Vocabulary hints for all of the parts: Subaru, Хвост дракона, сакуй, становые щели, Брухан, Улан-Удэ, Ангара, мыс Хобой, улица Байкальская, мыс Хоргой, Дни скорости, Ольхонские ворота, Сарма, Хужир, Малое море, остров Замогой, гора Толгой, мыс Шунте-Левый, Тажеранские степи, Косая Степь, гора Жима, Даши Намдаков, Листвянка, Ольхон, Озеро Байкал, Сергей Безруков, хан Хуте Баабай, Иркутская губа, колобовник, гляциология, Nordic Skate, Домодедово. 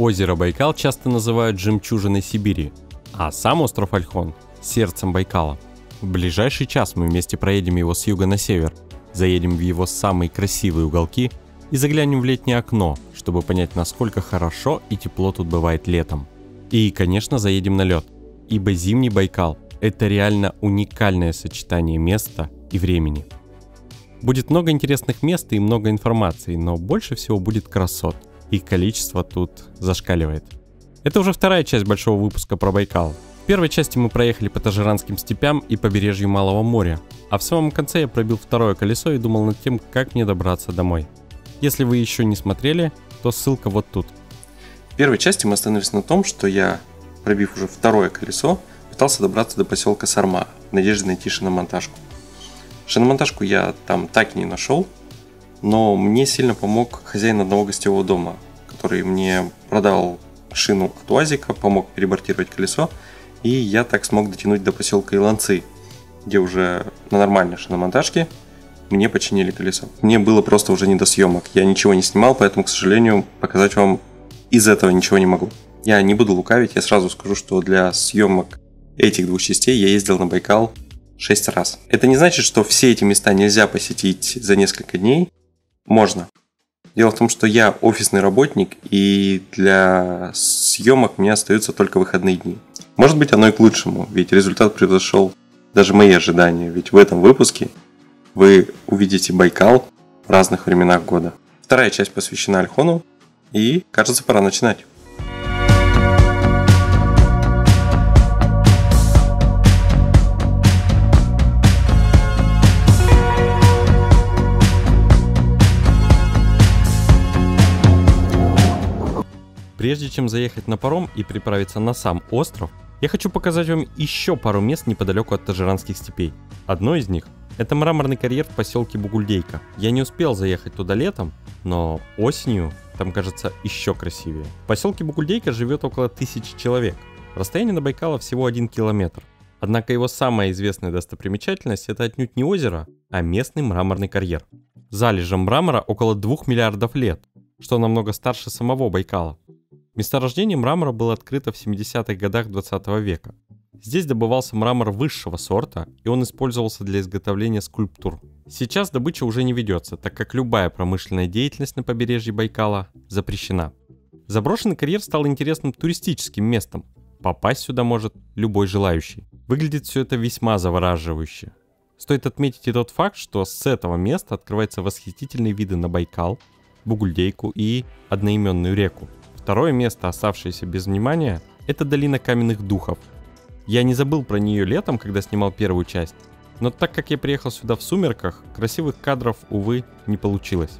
Озеро Байкал часто называют жемчужиной Сибири, а сам остров Ольхон – сердцем Байкала. В ближайший час мы вместе проедем его с юга на север, заедем в его самые красивые уголки и заглянем в летнее окно, чтобы понять, насколько хорошо и тепло тут бывает летом. И, конечно, заедем на лед, ибо зимний Байкал – это реально уникальное сочетание места и времени. Будет много интересных мест и много информации, но больше всего будет красот. Их количество тут зашкаливает. Это уже вторая часть большого выпуска про Байкал. В первой части мы проехали по Тажеранским степям и побережью Малого моря, а в самом конце я пробил второе колесо и думал над тем, как мне добраться домой. Если вы еще не смотрели, то ссылка вот тут. В первой части мы остановились на том, что я, пробив уже второе колесо, пытался добраться до поселка Сарма в надежде найти шиномонтажку. Шиномонтажку я там так и не нашел, но мне сильно помог хозяин одного гостевого дома, который мне продал шину от УАЗика, помог перебортировать колесо, и я так смог дотянуть до поселка Еланцы, где уже на нормальной шиномонтажке мне починили колесо. Мне было просто уже не до съемок, я ничего не снимал, поэтому, к сожалению, показать вам из этого ничего не могу. Я не буду лукавить, я сразу скажу, что для съемок этих двух частей я ездил на Байкал 6 раз. Это не значит, что все эти места нельзя посетить за несколько дней. Можно. Дело в том, что я офисный работник, и для съемок мне остаются только выходные дни. Может быть, оно и к лучшему, ведь результат превзошел даже мои ожидания, ведь в этом выпуске вы увидите Байкал в разных временах года. Вторая часть посвящена Ольхону, и, кажется, пора начинать. Прежде чем заехать на паром и приправиться на сам остров, я хочу показать вам еще пару мест неподалеку от Тажеранских степей. Одно из них – это мраморный карьер в поселке Бугульдейка. Я не успел заехать туда летом, но осенью там, кажется, еще красивее. В поселке Бугульдейка живет около 1000 человек. Расстояние до Байкала всего 1 километр. Однако его самая известная достопримечательность – это отнюдь не озеро, а местный мраморный карьер. Залежам мрамора около 2 миллиардов лет, что намного старше самого Байкала. Месторождение мрамора было открыто в 70-х годах 20 века. Здесь добывался мрамор высшего сорта, и он использовался для изготовления скульптур. Сейчас добыча уже не ведется, так как любая промышленная деятельность на побережье Байкала запрещена. Заброшенный карьер стал интересным туристическим местом. Попасть сюда может любой желающий. Выглядит все это весьма завораживающе. Стоит отметить и тот факт, что с этого места открываются восхитительные виды на Байкал, Бугульдейку и одноименную реку. Второе место, оставшееся без внимания, это долина каменных духов. Я не забыл про нее летом, когда снимал первую часть, но так как я приехал сюда в сумерках, красивых кадров, увы, не получилось.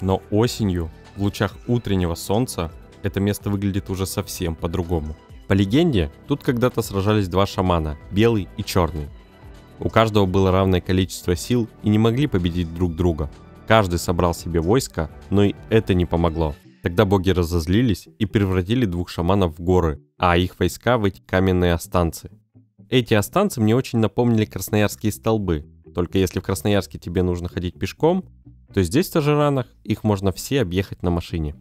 Но осенью, в лучах утреннего солнца, это место выглядит уже совсем по-другому. По легенде, тут когда-то сражались два шамана, белый и черный. У каждого было равное количество сил и не могли победить друг друга. Каждый собрал себе войско, но и это не помогло. Тогда боги разозлились и превратили двух шаманов в горы, а их войска в эти каменные останцы. Эти останцы мне очень напомнили красноярские столбы, только если в Красноярске тебе нужно ходить пешком, то здесь в Тажеранах их можно все объехать на машине.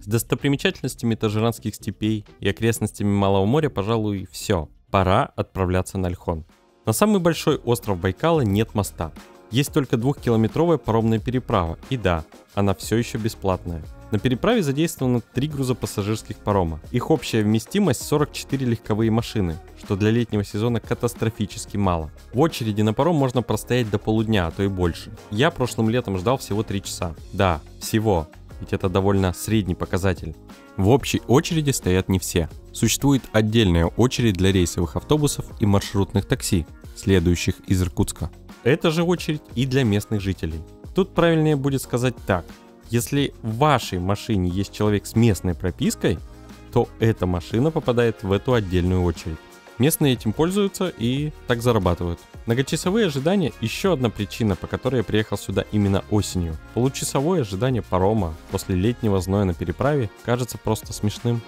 С достопримечательностями Тажеранских степей и окрестностями Малого моря, пожалуй, все. Пора отправляться на Ольхон. На самый большой остров Байкала нет моста. Есть только 2-километровая паромная переправа, и да, она все еще бесплатная. На переправе задействовано 3 грузопассажирских парома. Их общая вместимость 44 легковые машины, что для летнего сезона катастрофически мало. В очереди на паром можно простоять до полудня, а то и больше. Я прошлым летом ждал всего 3 часа. Да, всего, ведь это довольно средний показатель. В общей очереди стоят не все. Существует отдельная очередь для рейсовых автобусов и маршрутных такси, следующих из Иркутска. Это же очередь и для местных жителей. Тут правильнее будет сказать так. Если в вашей машине есть человек с местной пропиской, то эта машина попадает в эту отдельную очередь. Местные этим пользуются и так зарабатывают. Многочасовые ожидания – еще одна причина, по которой я приехал сюда именно осенью. Получасовое ожидание парома после летнего зноя на переправе кажется просто смешным.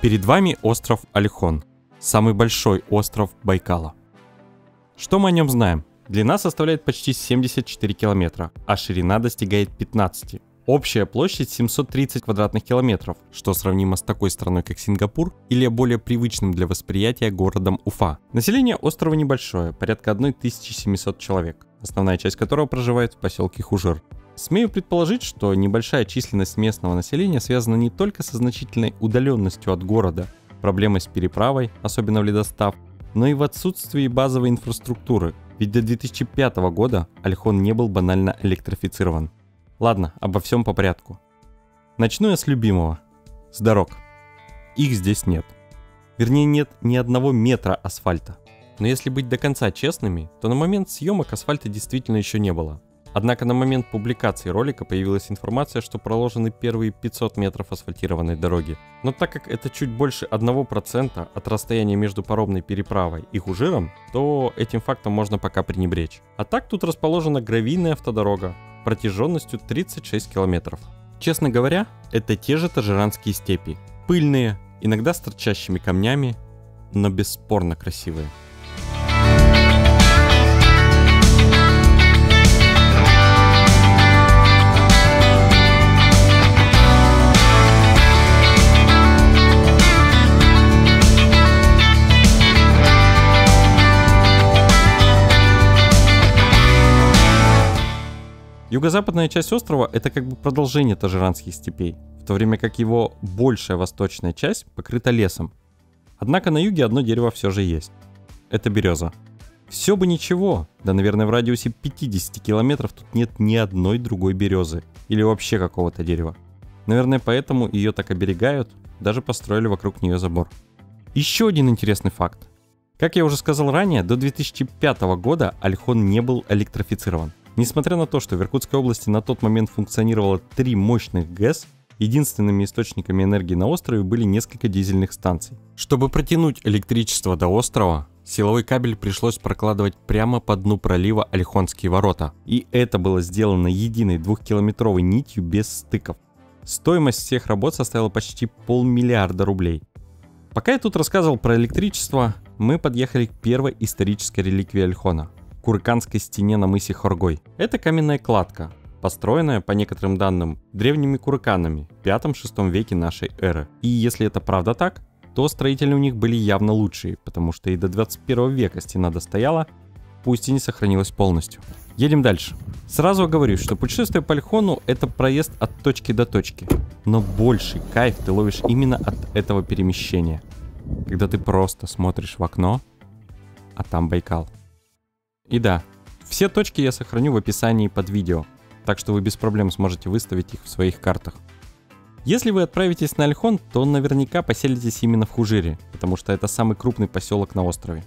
Перед вами остров Ольхон. самый большой остров Байкала. Что мы о нем знаем? Длина составляет почти 74 километра, а ширина достигает 15. Общая площадь 730 квадратных километров, что сравнимо с такой страной, как Сингапур, или более привычным для восприятия городом Уфа. Население острова небольшое, порядка 1700 человек, основная часть которого проживает в поселке Хужир. Смею предположить, что небольшая численность местного населения связана не только со значительной удаленностью от города, проблемой с переправой, особенно в ледостав, но и в отсутствии базовой инфраструктуры, ведь до 2005 года Ольхон не был банально электрифицирован. Ладно, обо всем по порядку. Начну я с любимого. С дорог. Их здесь нет. Вернее, нет ни одного метра асфальта. Но если быть до конца честными, то на момент съемок асфальта действительно еще не было. Однако на момент публикации ролика появилась информация, что проложены первые 500 метров асфальтированной дороги. Но так как это чуть больше 1% от расстояния между паромной переправой и Хужиром, то этим фактом можно пока пренебречь. А так тут расположена гравийная автодорога протяженностью 36 километров. Честно говоря, это те же Тажеранские степи. Пыльные, иногда с торчащими камнями, но бесспорно красивые. Юго-западная часть острова – это как бы продолжение Тажеранских степей, в то время как его большая восточная часть покрыта лесом. Однако на юге одно дерево все же есть. Это береза. Все бы ничего, да, наверное, в радиусе 50 километров тут нет ни одной другой березы или вообще какого-то дерева. Наверное, поэтому ее так оберегают, даже построили вокруг нее забор. Еще один интересный факт. Как я уже сказал ранее, до 2005 года Ольхон не был электрифицирован. Несмотря на то, что в Иркутской области на тот момент функционировало 3 мощных ГЭС, единственными источниками энергии на острове были несколько дизельных станций. Чтобы протянуть электричество до острова, силовой кабель пришлось прокладывать прямо по дну пролива Ольхонские ворота. И это было сделано единой 2-километровой нитью без стыков. Стоимость всех работ составила почти 500 миллиона рублей. Пока я тут рассказывал про электричество, мы подъехали к первой исторической реликвии Ольхона. Курыканской стене на мысе Хоргой. Это каменная кладка, построенная, по некоторым данным, древними курыканами в 5-6 веке нашей эры. И если это правда так, то строители у них были явно лучшие, потому что и до 21 века стена достояла, пусть и не сохранилась полностью. Едем дальше. Сразу оговорюсь, что путешествие по Ольхону — это проезд от точки до точки, но больший кайф ты ловишь именно от этого перемещения, когда ты просто смотришь в окно, а там Байкал. И да, все точки я сохраню в описании под видео, так что вы без проблем сможете выставить их в своих картах. Если вы отправитесь на Ольхон, то наверняка поселитесь именно в Хужире, потому что это самый крупный поселок на острове.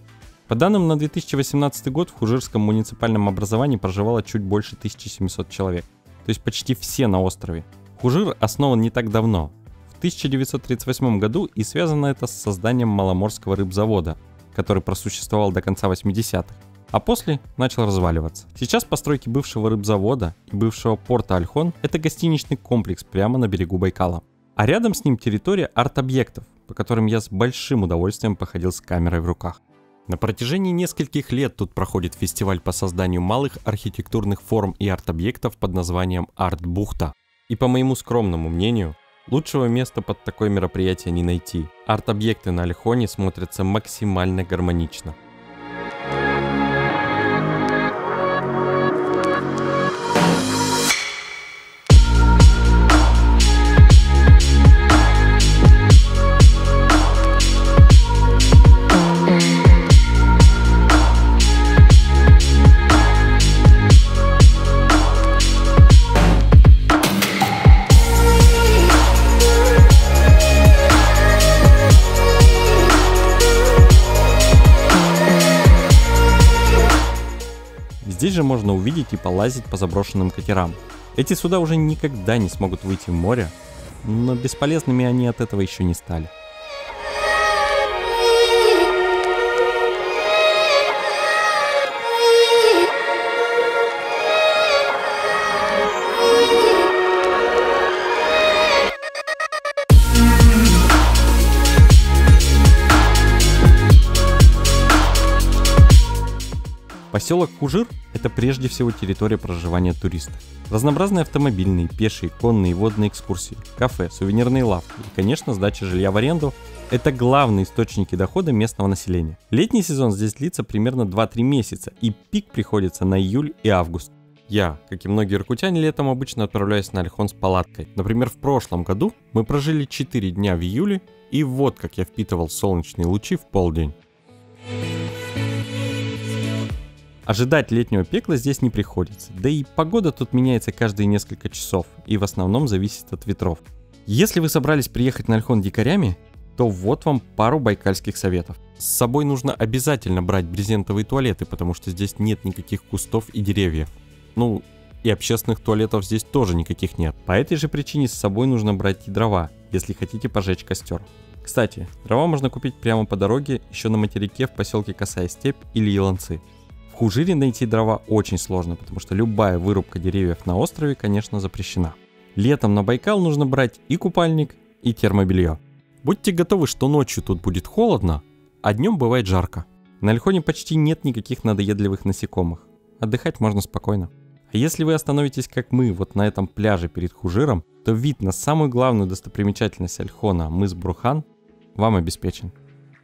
По данным на 2018 год в Хужирском муниципальном образовании проживало чуть больше 1700 человек, то есть почти все на острове. Хужир основан не так давно, в 1938 году, и связано это с созданием маломорского рыбзавода, который просуществовал до конца 80-х. А после начал разваливаться. Сейчас постройки бывшего рыбзавода и бывшего порта Ольхон – это гостиничный комплекс прямо на берегу Байкала. А рядом с ним территория арт-объектов, по которым я с большим удовольствием походил с камерой в руках. На протяжении нескольких лет тут проходит фестиваль по созданию малых архитектурных форм и арт-объектов под названием «Арт-бухта». И по моему скромному мнению, лучшего места под такое мероприятие не найти. Арт-объекты на Ольхоне смотрятся максимально гармонично. Здесь же можно увидеть и полазить по заброшенным катерам. Эти суда уже никогда не смогут выйти в море, но бесполезными они от этого еще не стали. Поселок Хужир – это прежде всего территория проживания туристов. Разнообразные автомобильные, пешие, конные и водные экскурсии, кафе, сувенирные лавки и, конечно, сдача жилья в аренду – это главные источники дохода местного населения. Летний сезон здесь длится примерно 2-3 месяца, и пик приходится на июль и август. Я, как и многие иркутяне, летом обычно отправляюсь на Ольхон с палаткой. Например, в прошлом году мы прожили 4 дня в июле, и вот как я впитывал солнечные лучи в полдень. Ожидать летнего пекла здесь не приходится, да и погода тут меняется каждые несколько часов и в основном зависит от ветров. Если вы собрались приехать на Ольхон дикарями, то вот вам пару байкальских советов. С собой нужно обязательно брать брезентовые туалеты, потому что здесь нет никаких кустов и деревьев. Ну, и общественных туалетов здесь тоже никаких нет. По этой же причине с собой нужно брать и дрова, если хотите пожечь костер. Кстати, дрова можно купить прямо по дороге еще на материке в поселке Косая Степь или Еланцы. В Хужире найти дрова очень сложно, потому что любая вырубка деревьев на острове, конечно, запрещена. Летом на Байкал нужно брать и купальник, и термобелье. Будьте готовы, что ночью тут будет холодно, а днем бывает жарко. На Ольхоне почти нет никаких надоедливых насекомых. Отдыхать можно спокойно. А если вы остановитесь, как мы, вот на этом пляже перед Хужиром, то вид на самую главную достопримечательность Ольхона, мыс Брухан, вам обеспечен.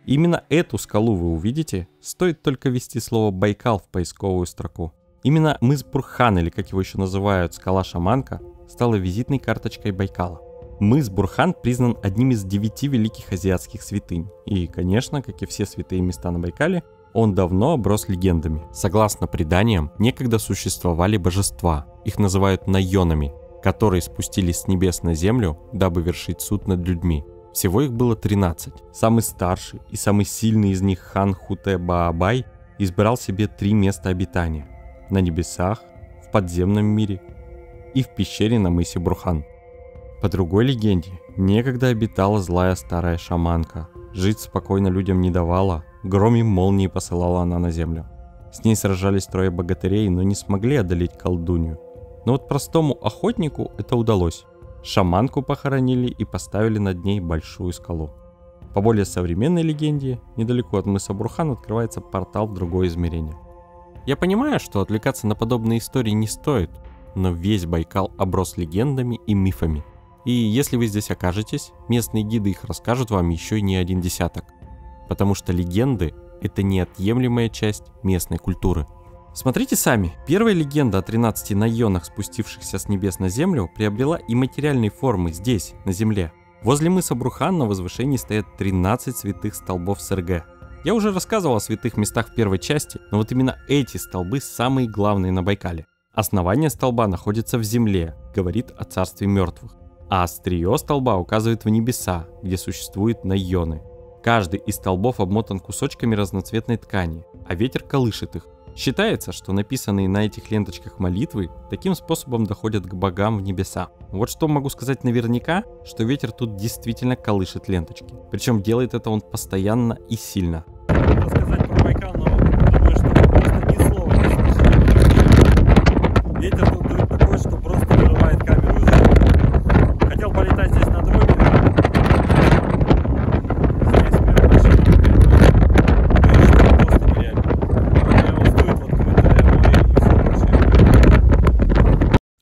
Именно эту скалу вы увидите, стоит только ввести слово «Байкал» в поисковую строку. Именно мыс Брухан, или как его еще называют, скала Шаманка, стала визитной карточкой Байкала. Мыс Брухан признан одним из 9 великих азиатских святынь. И, конечно, как и все святые места на Байкале, он давно оброс легендами. Согласно преданиям, некогда существовали божества, их называют найонами, которые спустились с небес на землю, дабы вершить суд над людьми. Всего их было 13. Самый старший и самый сильный из них, хан Хуте Баабай, избрал себе 3 места обитания – на небесах, в подземном мире и в пещере на мысе Брухан. По другой легенде, некогда обитала злая старая шаманка, жить спокойно людям не давала, гром и молнии посылала она на землю. С ней сражались 3 богатырей, но не смогли одолеть колдунью. Но вот простому охотнику это удалось. Шаманку похоронили и поставили над ней большую скалу. По более современной легенде, недалеко от мыса Брухан открывается портал в другое измерение. Я понимаю, что отвлекаться на подобные истории не стоит, но весь Байкал оброс легендами и мифами. И если вы здесь окажетесь, местные гиды их расскажут вам еще и не 1 десяток. Потому что легенды – это неотъемлемая часть местной культуры. Смотрите сами, первая легенда о 13 найонах, спустившихся с небес на землю, приобрела и материальные формы здесь, на земле. Возле мыса Брухан на возвышении стоят 13 святых столбов СРГ. Я уже рассказывал о святых местах в первой части, но вот именно эти столбы самые главные на Байкале. Основание столба находится в земле, говорит о царстве мертвых, а острие столба указывает в небеса, где существуют найоны. Каждый из столбов обмотан кусочками разноцветной ткани, а ветер колышет их. Считается, что написанные на этих ленточках молитвы таким способом доходят к богам в небеса. Вот что могу сказать наверняка, что ветер тут действительно колышет ленточки. Причем делает это он постоянно и сильно. Рассказать про Байкал, но думаю, что просто ни слова не слышали. Ветер тут дает такой, что просто вырывает камеру из рук. Хотел полетать здесь на дроне.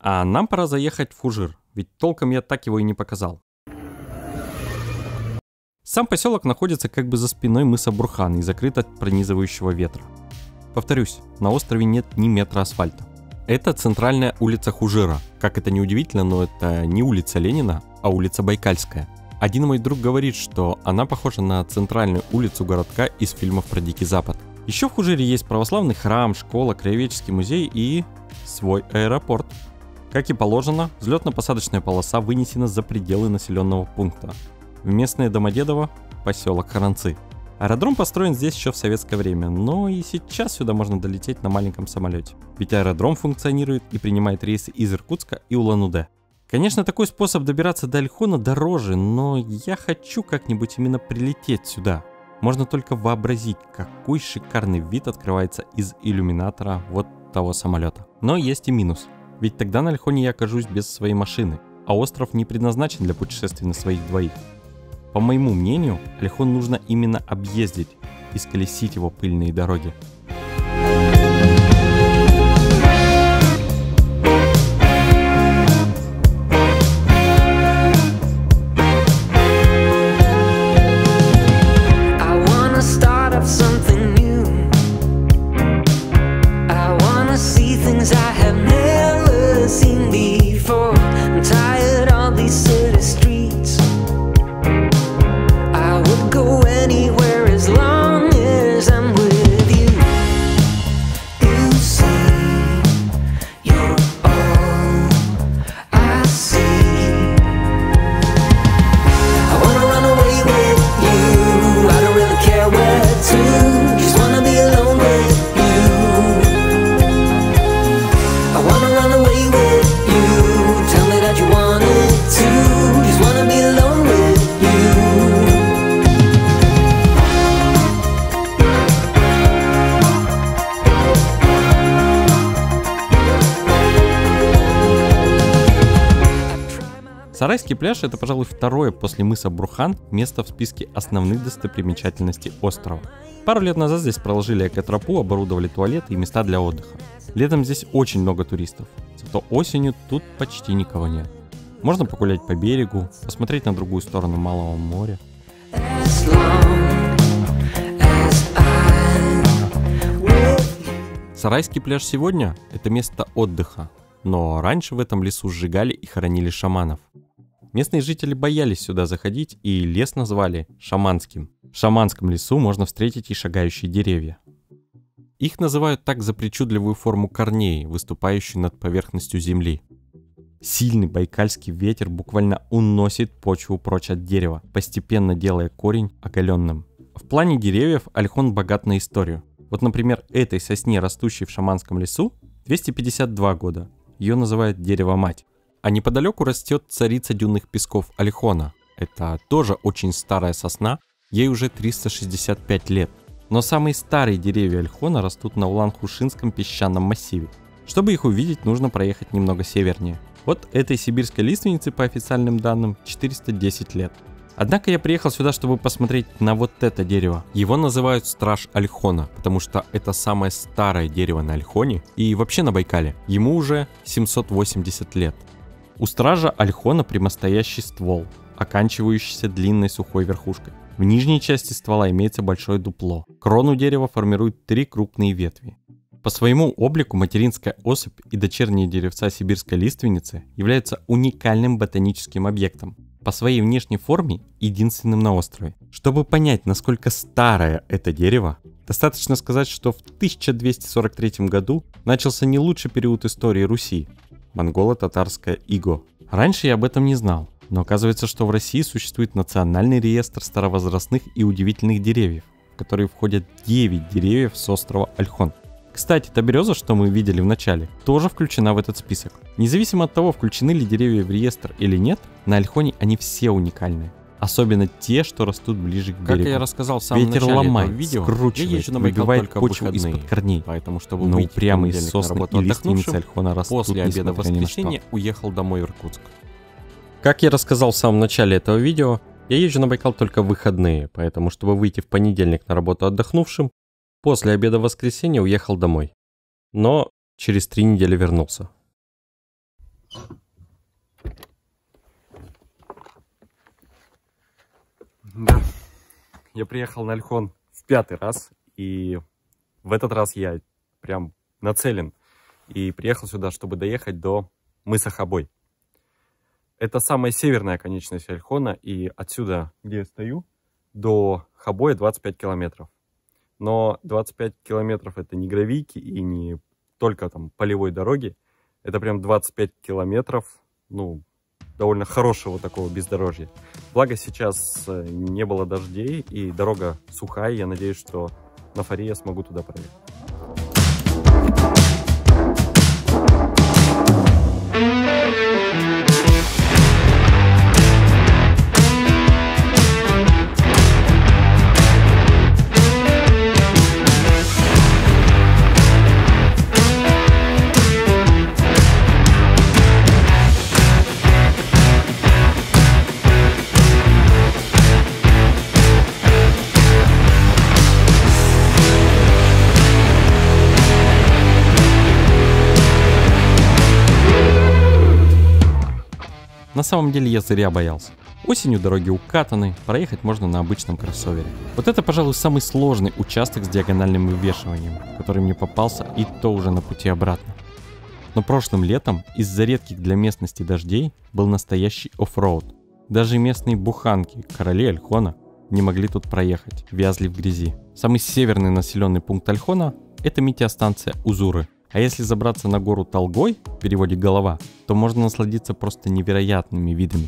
А нам пора заехать в Хужир, ведь толком я так его и не показал. Сам поселок находится как бы за спиной мыса Брухан и закрыт от пронизывающего ветра. Повторюсь, на острове нет ни метра асфальта. Это центральная улица Хужира. Как это ни удивительно, но это не улица Ленина, а улица Байкальская. Один мой друг говорит, что она похожа на центральную улицу городка из фильмов про Дикий Запад. Еще в Хужире есть православный храм, школа, краеведческий музей и свой аэропорт. Как и положено, взлетно-посадочная полоса вынесена за пределы населенного пункта. В местное Домодедово – поселок Харанцы. Аэродром построен здесь еще в советское время, но и сейчас сюда можно долететь на маленьком самолете. Ведь аэродром функционирует и принимает рейсы из Иркутска и Улан-Удэ. Конечно, такой способ добираться до Ольхона дороже, но я хочу как-нибудь именно прилететь сюда. Можно только вообразить, какой шикарный вид открывается из иллюминатора вот того самолета. Но есть и минус. Ведь тогда на Ольхоне я окажусь без своей машины, а остров не предназначен для путешествий на своих двоих. По моему мнению, Ольхон нужно именно объездить и исколесить его пыльные дороги. Сарайский пляж — это, пожалуй, второе после мыса Брухан место в списке основных достопримечательностей острова. Пару лет назад здесь проложили экотропу, оборудовали туалеты и места для отдыха. Летом здесь очень много туристов, зато осенью тут почти никого нет. Можно погулять по берегу, посмотреть на другую сторону Малого моря. Сарайский пляж сегодня – это место отдыха, но раньше в этом лесу сжигали и хоронили шаманов. Местные жители боялись сюда заходить, и лес назвали шаманским. В шаманском лесу можно встретить и шагающие деревья. Их называют так за причудливую форму корней, выступающую над поверхностью земли. Сильный байкальский ветер буквально уносит почву прочь от дерева, постепенно делая корень оголенным. В плане деревьев Ольхон богат на историю. Вот, например, этой сосне, растущей в шаманском лесу, 252 года. Ее называют дерево-мать. А неподалеку растет царица дюнных песков Ольхона. Это тоже очень старая сосна, ей уже 365 лет. Но самые старые деревья Ольхона растут на Улан-Хушинском песчаном массиве. Чтобы их увидеть, нужно проехать немного севернее. Вот этой сибирской лиственнице, по официальным данным, 410 лет. Однако я приехал сюда, чтобы посмотреть на вот это дерево. Его называют Страж Ольхона, потому что это самое старое дерево на Ольхоне и вообще на Байкале. Ему уже 780 лет. У стража Ольхона прямостоящий ствол, оканчивающийся длинной сухой верхушкой. В нижней части ствола имеется большое дупло. Крону дерева формируют три крупные ветви. По своему облику материнская особь и дочерние деревца сибирской лиственницы являются уникальным ботаническим объектом. По своей внешней форме единственным на острове. Чтобы понять, насколько старое это дерево, достаточно сказать, что в 1243 году начался не лучший период истории Руси. Монголо-татарское иго. Раньше я об этом не знал, но оказывается, что в России существует национальный реестр старовозрастных и удивительных деревьев, в которые входят 9 деревьев с острова Ольхон. Кстати, та береза, что мы видели в начале, тоже включена в этот список. Независимо от того, включены ли деревья в реестр или нет, на Ольхоне они все уникальны. Особенно те, что растут ближе к берегу. Как я рассказал в самом начале этого видео, скручивает, выбивает почву из-под корней. Поэтому, чтобы но упрямые сосны и лиственницы Ольхона растут, после обеда в воскресенье уехал домой в Иркутск. Как я рассказал в самом начале этого видео, я езжу на Байкал только в выходные, поэтому, чтобы выйти в понедельник на работу отдохнувшим, после обеда в воскресенье уехал домой. Но через 3 недели вернулся. Да, я приехал на Ольхон в 5-й раз, и в этот раз я прям нацелен и приехал сюда, чтобы доехать до мыса Хобой. Это самая северная конечность Ольхона, и отсюда, где я стою, до Хобоя 25 километров. Но 25 километров это не гравийки и не только там полевой дороги, это прям 25 километров, ну, довольно хорошего такого бездорожья. Благо сейчас не было дождей и дорога сухая, я надеюсь, что на фаре я смогу туда проехать. На самом деле я зря боялся. Осенью дороги укатаны, проехать можно на обычном кроссовере. Вот это, пожалуй, самый сложный участок с диагональным вывешиванием, который мне попался, и то уже на пути обратно. Но прошлым летом из-за редких для местности дождей был настоящий оффроуд. Даже местные буханки, короли Ольхона, не могли тут проехать, вязли в грязи. Самый северный населенный пункт Ольхона – это метеостанция Узуры. А если забраться на гору Толгой, в переводе голова, то можно насладиться просто невероятными видами.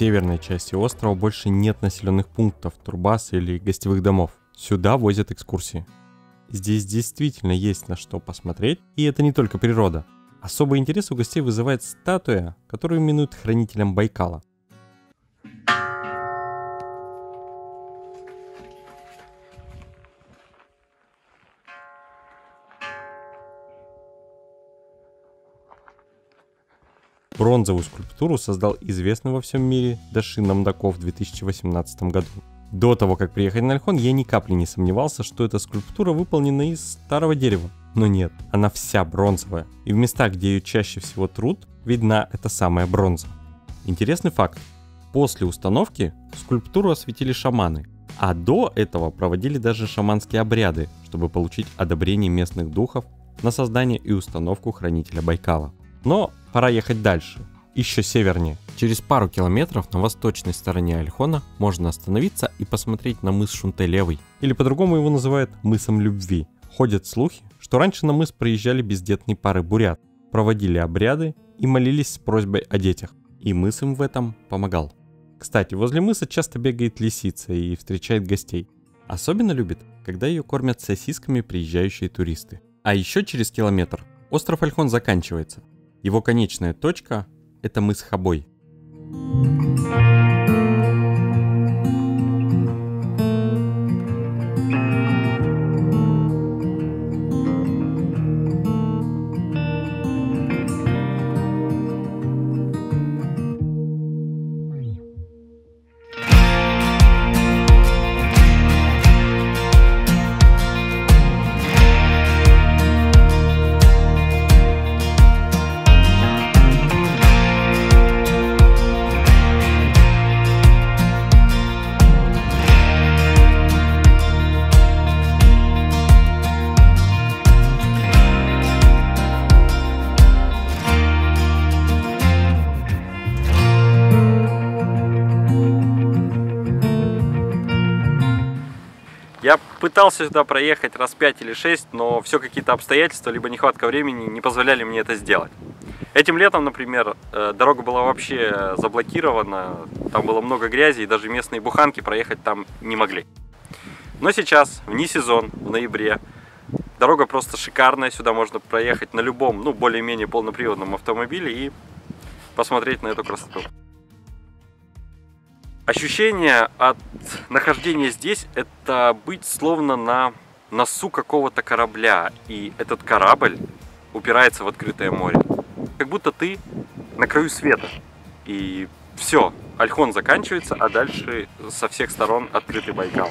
северной части острова больше нет населенных пунктов, турбаз или гостевых домов. Сюда возят экскурсии. Здесь действительно есть на что посмотреть, и это не только природа. Особый интерес у гостей вызывает статуя, которую именуют хранителем Байкала. Бронзовую скульптуру создал известный во всем мире Даши Намдаков в 2018 году. До того, как приехать на Ольхон, я ни капли не сомневался, что эта скульптура выполнена из старого дерева. Но нет, она вся бронзовая, и в местах, где ее чаще всего трут, видна эта самая бронза. Интересный факт. После установки скульптуру осветили шаманы, а до этого проводили даже шаманские обряды, чтобы получить одобрение местных духов на создание и установку хранителя Байкала. Но пора ехать дальше, еще севернее. Через пару километров на восточной стороне Ольхона можно остановиться и посмотреть на мыс Шунте-Левый, или по-другому его называют мысом любви. Ходят слухи, что раньше на мыс приезжали бездетные пары бурят, проводили обряды и молились с просьбой о детях, и мыс им в этом помогал. Кстати, возле мыса часто бегает лисица и встречает гостей. Особенно любит, когда ее кормят сосисками приезжающие туристы. А еще через километр остров Ольхон заканчивается. Его конечная точка – это мыс Хобой. Я пытался сюда проехать раз 5 или 6, но все какие-то обстоятельства, либо нехватка времени не позволяли мне это сделать. Этим летом, например, дорога была вообще заблокирована, там было много грязи, и даже местные буханки проехать там не могли. Но сейчас, вне сезон, в ноябре, дорога просто шикарная, сюда можно проехать на любом, ну, более-менее полноприводном автомобиле и посмотреть на эту красоту. Ощущение от нахождения здесь – это быть словно на носу какого-то корабля, и этот корабль упирается в открытое море. Как будто ты на краю света, и все, Ольхон заканчивается, а дальше со всех сторон открытый Байкал.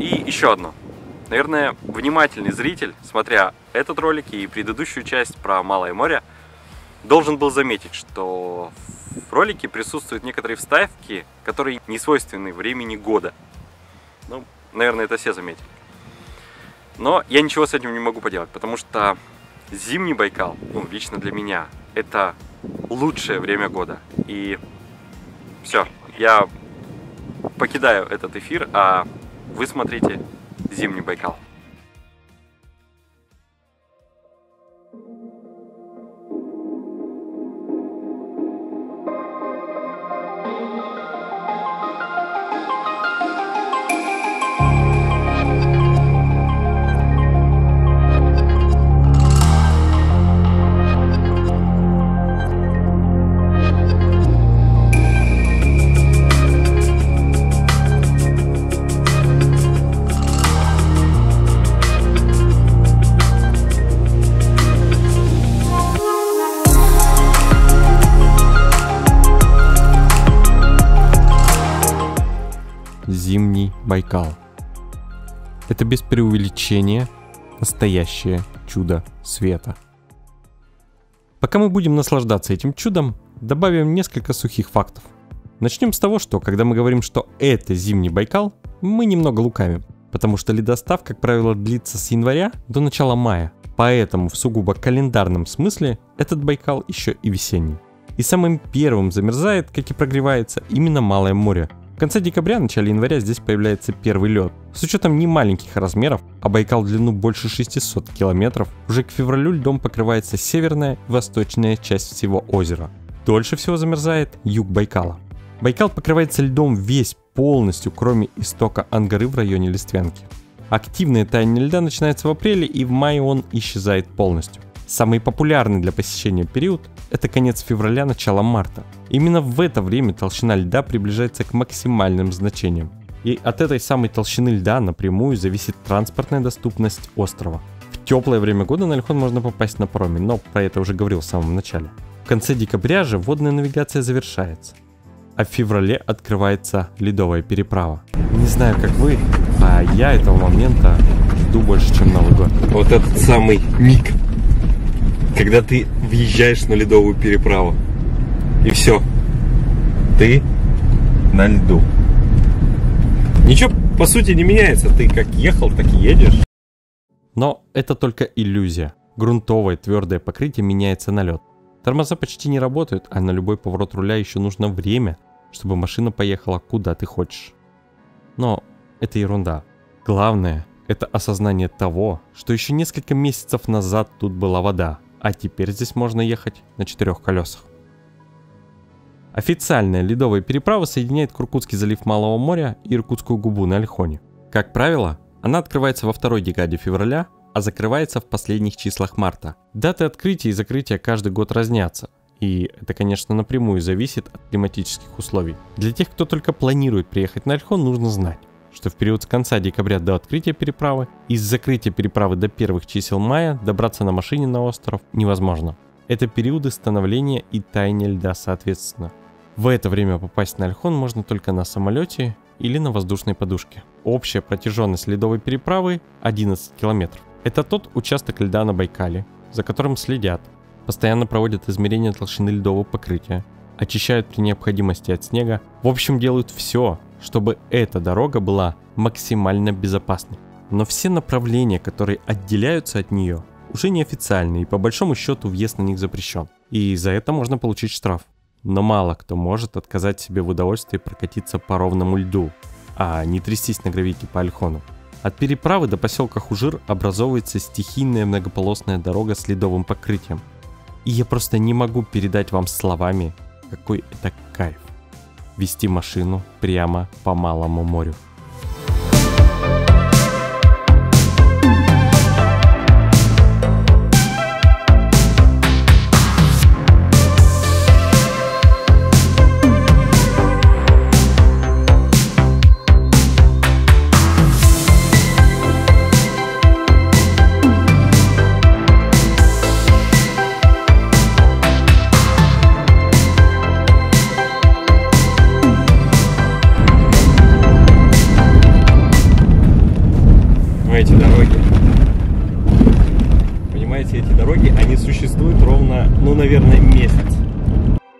И еще одно. Наверное, внимательный зритель, смотря этот ролик и предыдущую часть про Малое море, должен был заметить, что в ролике присутствуют некоторые вставки, которые не свойственны времени года. Ну, наверное, это все заметили. Но я ничего с этим не могу поделать, потому что зимний Байкал, ну, лично для меня, это лучшее время года. И все, я покидаю этот эфир, а вы смотрите «Зимний Байкал». Зимний Байкал. Это без преувеличения настоящее чудо света. Пока мы будем наслаждаться этим чудом, добавим несколько сухих фактов. Начнем с того, что когда мы говорим, что это зимний Байкал, мы немного лукавим, потому что ледостав, как правило, длится с января до начала мая, поэтому в сугубо календарном смысле этот Байкал еще и весенний. И самым первым замерзает, как и прогревается, именно Малое море. В конце декабря, начале января здесь появляется первый лед. С учетом немаленьких размеров, а Байкал в длину больше 600 километров, уже к февралю льдом покрывается северная и восточная часть всего озера. Дольше всего замерзает юг Байкала. Байкал покрывается льдом весь полностью, кроме истока Ангары в районе Листвянки. Активное таяние льда начинается в апреле, и в мае он исчезает полностью. Самый популярный для посещения период – это конец февраля, начало марта. Именно в это время толщина льда приближается к максимальным значениям. И от этой самой толщины льда напрямую зависит транспортная доступность острова. В теплое время года на Ольхон можно попасть на пароме, но про это уже говорил в самом начале. В конце декабря же водная навигация завершается, а в феврале открывается ледовая переправа. Не знаю, как вы, а я этого момента жду больше, чем Новый год. Вот этот самый миг, когда ты въезжаешь на ледовую переправу, и все, ты на льду. Ничего, по сути, не меняется, ты как ехал, так и едешь. Но это только иллюзия. Грунтовое твердое покрытие меняется на лед. Тормоза почти не работают, а на любой поворот руля еще нужно время, чтобы машина поехала куда ты хочешь. Но это ерунда. Главное, это осознание того, что еще несколько месяцев назад тут была вода, а теперь здесь можно ехать на 4 колесах. Официальная ледовая переправа соединяет Куркутский залив Малого моря и Иркутскую губу на Ольхоне. Как правило, она открывается во второй декаде февраля, а закрывается в последних числах марта. Даты открытия и закрытия каждый год разнятся, и это, конечно, напрямую зависит от климатических условий. Для тех, кто только планирует приехать на Ольхон, нужно знать, что в период с конца декабря до открытия переправы и с закрытия переправы до первых чисел мая добраться на машине на остров невозможно. Это периоды становления и таяния льда соответственно. В это время попасть на Ольхон можно только на самолете или на воздушной подушке. Общая протяженность ледовой переправы 11 километров. Это тот участок льда на Байкале, за которым следят, постоянно проводят измерения толщины льдового покрытия, очищают при необходимости от снега, в общем делают все, чтобы эта дорога была максимально безопасной. Но все направления, которые отделяются от нее, уже неофициальные, и по большому счету въезд на них запрещен. И за это можно получить штраф. Но мало кто может отказать себе в удовольствии прокатиться по ровному льду, а не трястись на гравийке по Ольхону. От переправы до поселка Хужир образовывается стихийная многополосная дорога с ледовым покрытием. И я просто не могу передать вам словами, какой это кайф. Вести машину прямо по Малому морю.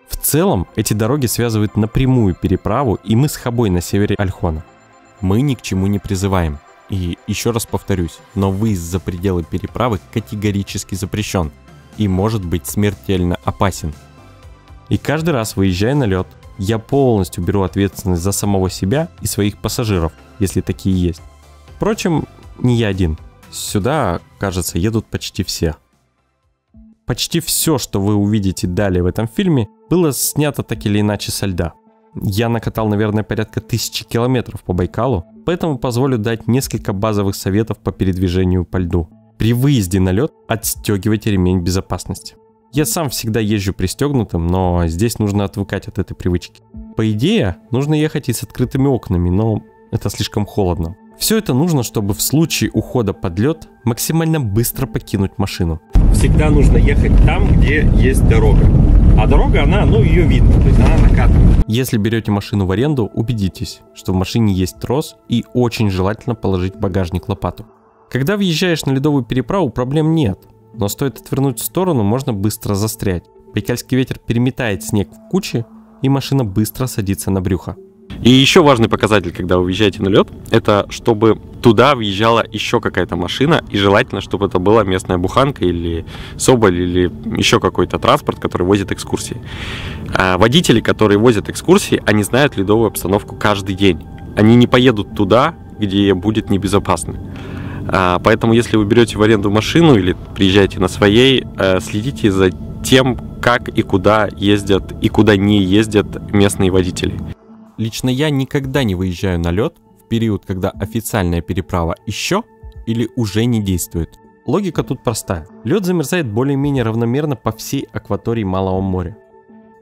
В целом, эти дороги связывают напрямую переправу и мыс Хобой на севере Ольхона. Мы ни к чему не призываем. И еще раз повторюсь, но выезд за пределы переправы категорически запрещен и может быть смертельно опасен. И каждый раз, выезжая на лед, я полностью беру ответственность за самого себя и своих пассажиров, если такие есть. Впрочем, не я один. Сюда, кажется, едут почти все. Почти все, что вы увидите далее в этом фильме, было снято так или иначе со льда. Я накатал, наверное, порядка 1000 километров по Байкалу, поэтому позволю дать несколько базовых советов по передвижению по льду. При выезде на лед отстегивайте ремень безопасности. Я сам всегда езжу пристегнутым, но здесь нужно отвыкать от этой привычки. По идее, нужно ехать и с открытыми окнами, но это слишком холодно. Все это нужно, чтобы в случае ухода под лед максимально быстро покинуть машину. Всегда нужно ехать там, где есть дорога. А дорога, она, ее видно, то есть она накатывает. Если берете машину в аренду, убедитесь, что в машине есть трос и очень желательно положить в багажник лопату. Когда въезжаешь на ледовую переправу, проблем нет, но стоит отвернуть в сторону, можно быстро застрять. Байкальский ветер переметает снег в кучи, и машина быстро садится на брюхо. И еще важный показатель, когда вы въезжаете на лед, это чтобы туда въезжала еще какая-то машина, и желательно, чтобы это была местная буханка или соболь, или еще какой-то транспорт, который возит экскурсии. А водители, которые возят экскурсии, они знают ледовую обстановку каждый день. Они не поедут туда, где будет небезопасно. Поэтому, если вы берете в аренду машину или приезжаете на своей, следите за тем, как и куда ездят и куда не ездят местные водители. Лично я никогда не выезжаю на лед в период, когда официальная переправа еще или уже не действует. Логика тут простая. Лед замерзает более-менее равномерно по всей акватории Малого моря.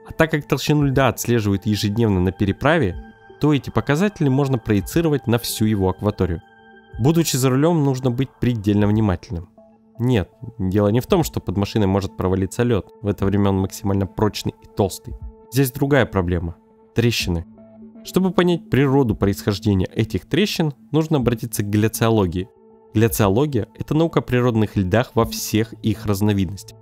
А так как толщину льда отслеживают ежедневно на переправе, то эти показатели можно проецировать на всю его акваторию. Будучи за рулем, нужно быть предельно внимательным. Нет, дело не в том, что под машиной может провалиться лед. В это время он максимально прочный и толстый. Здесь другая проблема – трещины. Чтобы понять природу происхождения этих трещин, нужно обратиться к гляциологии. Гляциология – это наука о природных льдах во всех их разновидностях.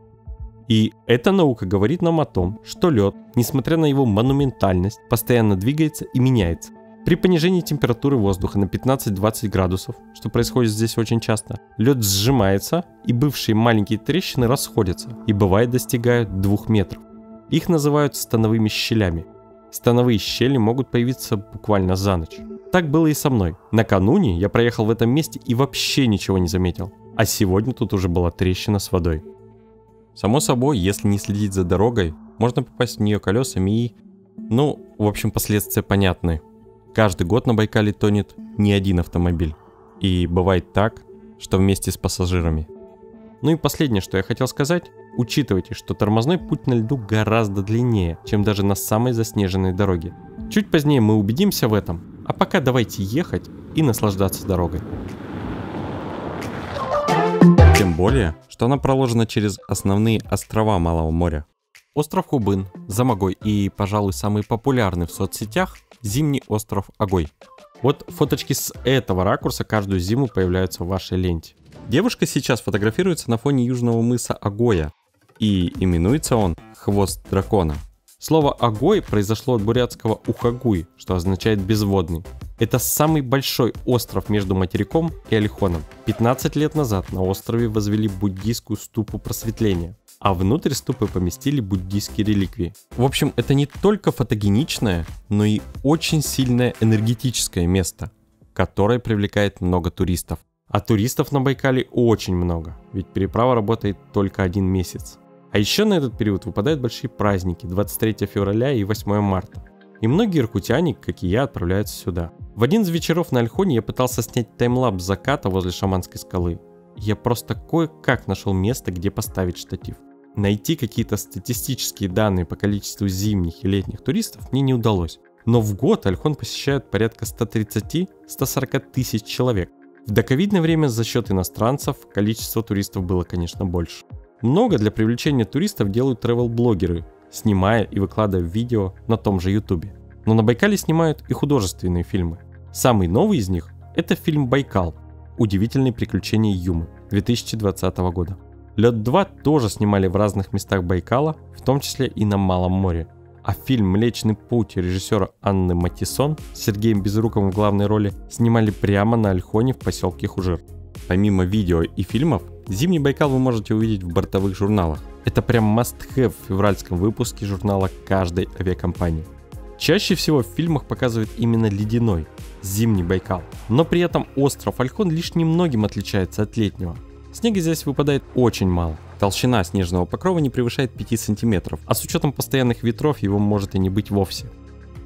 И эта наука говорит нам о том, что лед, несмотря на его монументальность, постоянно двигается и меняется. При понижении температуры воздуха на 15-20 градусов, что происходит здесь очень часто, лед сжимается, и бывшие маленькие трещины расходятся, и бывает достигают 2 метров. Их называют становыми щелями. Становые щели могут появиться буквально за ночь. Так было и со мной. Накануне я проехал в этом месте и вообще ничего не заметил. А сегодня тут уже была трещина с водой. Само собой, если не следить за дорогой, можно попасть в нее колесами и... в общем, последствия понятны. Каждый год на Байкале тонет не один автомобиль. И бывает так, что вместе с пассажирами. Ну и последнее, что я хотел сказать. Учитывайте, что тормозной путь на льду гораздо длиннее, чем даже на самой заснеженной дороге. Чуть позднее мы убедимся в этом. А пока давайте ехать и наслаждаться дорогой. Тем более, что она проложена через основные острова Малого моря. Остров Хубин, Замогой и, пожалуй, самый популярный в соцсетях зимний остров Огой. Вот фоточки с этого ракурса каждую зиму появляются в вашей ленте. Девушка сейчас фотографируется на фоне южного мыса Огоя, и именуется он Хвост дракона. Слово Огой произошло от бурятского ухагуй, что означает безводный. Это самый большой остров между материком и Ольхоном. 15 лет назад на острове возвели буддийскую ступу просветления, а внутрь ступы поместили буддийские реликвии. В общем, это не только фотогеничное, но и очень сильное энергетическое место, которое привлекает много туристов. А туристов на Байкале очень много, ведь переправа работает только один месяц. А еще на этот период выпадают большие праздники 23 февраля и 8 марта. И многие иркутяне, как и я, отправляются сюда. В один из вечеров на Ольхоне я пытался снять таймлапс заката возле Шаманской скалы. Я просто кое-как нашел место, где поставить штатив. Найти какие-то статистические данные по количеству зимних и летних туристов мне не удалось. Но в год Ольхон посещают порядка 130-140 тысяч человек. В доковидное время за счет иностранцев количество туристов было, конечно, больше. Много для привлечения туристов делают тревел-блогеры, снимая и выкладывая видео на том же ютубе. Но на Байкале снимают и художественные фильмы. Самый новый из них – это фильм «Байкал. Удивительные приключения Юмы» 2020 года. «Лед 2» тоже снимали в разных местах Байкала, в том числе и на Малом море. А фильм «Млечный путь» режиссера Анны Матиссон с Сергеем Безруковым в главной роли снимали прямо на Ольхоне в поселке Хужир. Помимо видео и фильмов, зимний Байкал вы можете увидеть в бортовых журналах. Это прям must-have в февральском выпуске журнала каждой авиакомпании. Чаще всего в фильмах показывают именно ледяной, зимний Байкал. Но при этом остров Ольхон лишь немногим отличается от летнего. Снега здесь выпадает очень мало. Толщина снежного покрова не превышает 5 сантиметров, а с учетом постоянных ветров его может и не быть вовсе.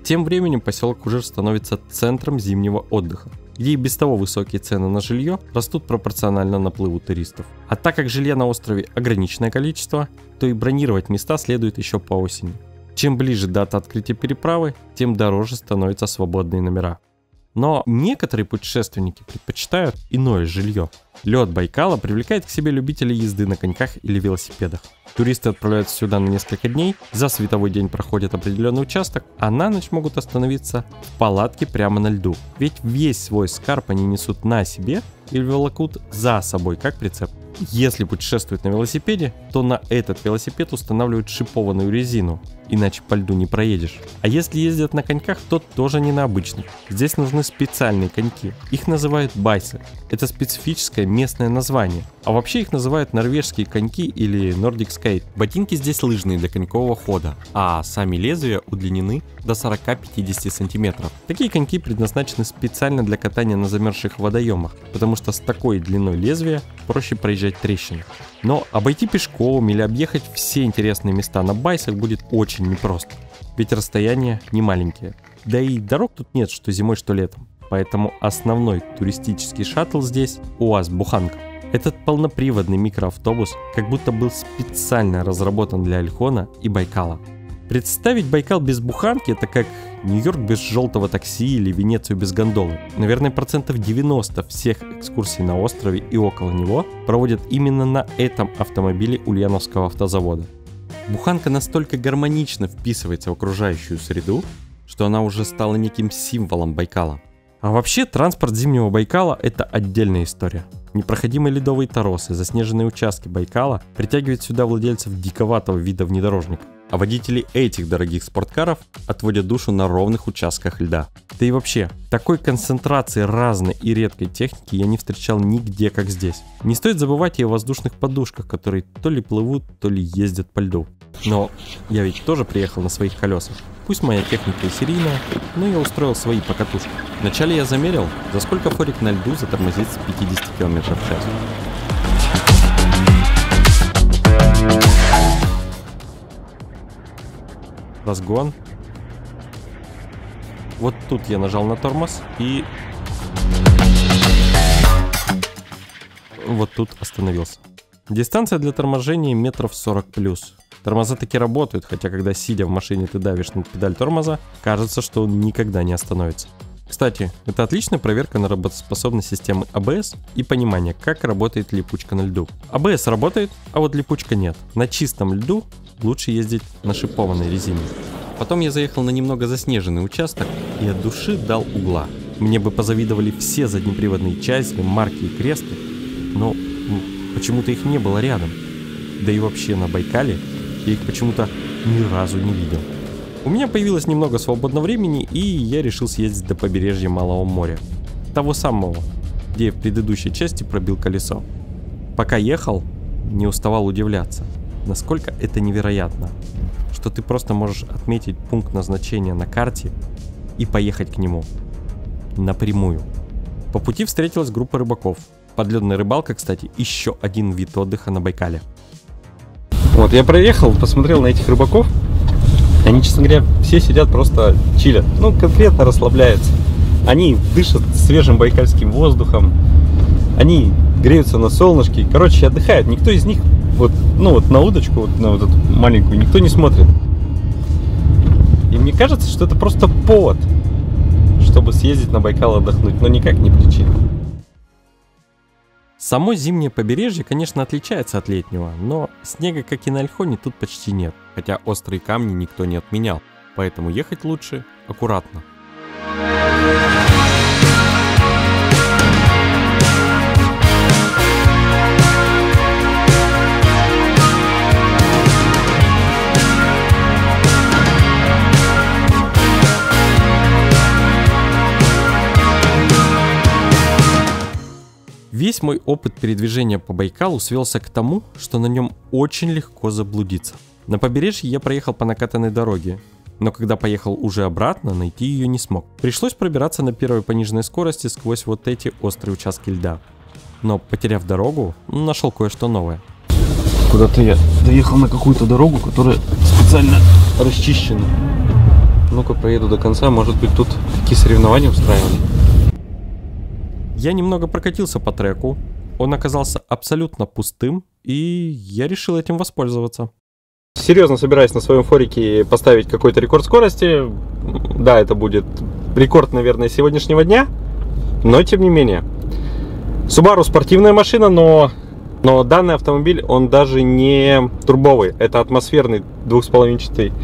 Тем временем поселок Хужир становится центром зимнего отдыха, где и без того высокие цены на жилье растут пропорционально наплыву туристов. А так как жилья на острове ограниченное количество, то и бронировать места следует еще по осени. Чем ближе дата открытия переправы, тем дороже становятся свободные номера. Но некоторые путешественники предпочитают иное жилье. Лед Байкала привлекает к себе любителей езды на коньках или велосипедах. Туристы отправляются сюда на несколько дней, за световой день проходят определенный участок, а на ночь могут остановиться в палатке прямо на льду. Ведь весь свой скарб они несут на себе или волокут за собой, как прицеп. Если путешествуют на велосипеде, то на этот велосипед устанавливают шипованную резину, иначе по льду не проедешь. А если ездят на коньках, то тоже не на обычных. Здесь нужны специальные коньки, их называют байсы. Это специфическое местное название, а вообще их называют норвежские коньки или Nordic Skate. Ботинки здесь лыжные для конькового хода, а сами лезвия удлинены до 40-50 сантиметров. Такие коньки предназначены специально для катания на замерзших водоемах, потому что с такой длиной лезвия проще проезжать объезжать трещины. Но обойти пешком или объехать все интересные места на байсах будет очень непросто, ведь расстояния не маленькие. Да и дорог тут нет, что зимой, что летом. Поэтому основной туристический шаттл здесь – УАЗ «Буханка». Этот полноприводный микроавтобус как будто был специально разработан для Ольхона и Байкала. Представить Байкал без буханки – это как Нью-Йорк без желтого такси или Венецию без гондолы. Наверное, 90% всех экскурсий на острове и около него проводят именно на этом автомобиле Ульяновского автозавода. Буханка настолько гармонично вписывается в окружающую среду, что она уже стала неким символом Байкала. А вообще, транспорт зимнего Байкала – это отдельная история. Непроходимые ледовые торосы, заснеженные участки Байкала притягивают сюда владельцев диковатого вида внедорожника, а водители этих дорогих спорткаров отводят душу на ровных участках льда. Да и вообще, такой концентрации разной и редкой техники я не встречал нигде, как здесь. Не стоит забывать и о воздушных подушках, которые то ли плывут, то ли ездят по льду. Но я ведь тоже приехал на своих колесах. Пусть моя техника и серийная, но я устроил свои покатушки. Вначале я замерил, за сколько форик на льду затормозит с 50 км в час. Разгон. Вот тут я нажал на тормоз и... вот тут остановился. Дистанция для торможения метров 40+. Тормоза таки работают, хотя когда сидя в машине ты давишь на педаль тормоза, кажется, что он никогда не остановится. Кстати, это отличная проверка на работоспособность системы АБС и понимание, как работает липучка на льду. АБС работает, а вот липучка нет. На чистом льду лучше ездить на шипованной резине. Потом я заехал на немного заснеженный участок и от души дал угла. Мне бы позавидовали все заднеприводные чайзли, марки и кресты, но почему-то их не было рядом. Да и вообще на Байкале я их почему-то ни разу не видел. У меня появилось немного свободного времени, и я решил съездить до побережья Малого моря. Того самого, где я в предыдущей части пробил колесо. Пока ехал, не уставал удивляться, насколько это невероятно, что ты просто можешь отметить пункт назначения на карте и поехать к нему. Напрямую. По пути встретилась группа рыбаков. Подледная рыбалка, кстати, еще один вид отдыха на Байкале. Вот, я проехал, посмотрел на этих рыбаков. Они, честно говоря, все сидят просто чилят. Ну, конкретно расслабляются. Они дышат свежим байкальским воздухом. Они греются на солнышке. Короче, отдыхают. Никто из них вот на удочку, вот на вот эту маленькую, никто не смотрит. И мне кажется, что это просто повод, чтобы съездить на Байкал отдохнуть, но никак не причина. Само зимнее побережье, конечно, отличается от летнего, но снега, как и на Ольхоне, тут почти нет, хотя острые камни никто не отменял, поэтому ехать лучше аккуратно. Весь мой опыт передвижения по Байкалу свелся к тому, что на нем очень легко заблудиться. На побережье я проехал по накатанной дороге, но когда поехал уже обратно, найти ее не смог. Пришлось пробираться на первой пониженной скорости сквозь вот эти острые участки льда. Но, потеряв дорогу, нашел кое-что новое. Куда-то я доехал на какую-то дорогу, которая специально расчищена. Ну-ка, проеду до конца, может быть, тут такие соревнования устраивали. Я немного прокатился по треку, он оказался абсолютно пустым, и я решил этим воспользоваться. Серьезно собираюсь на своем форике поставить какой-то рекорд скорости. Да, это будет рекорд, наверное, сегодняшнего дня, но тем не менее. Subaru спортивная машина, но данный автомобиль, он даже не турбовый. Это атмосферный 2,5-чатый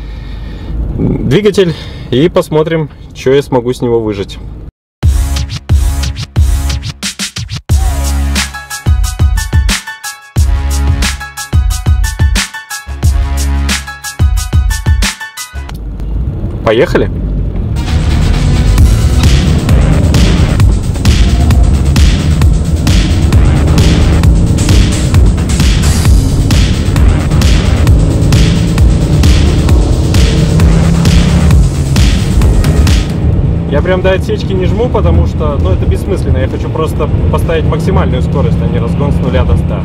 двигатель, и посмотрим, что я смогу с него выжать. Поехали! Я прям до отсечки не жму, потому что, ну, это бессмысленно. Я хочу просто поставить максимальную скорость, а не разгон с 0 до 100.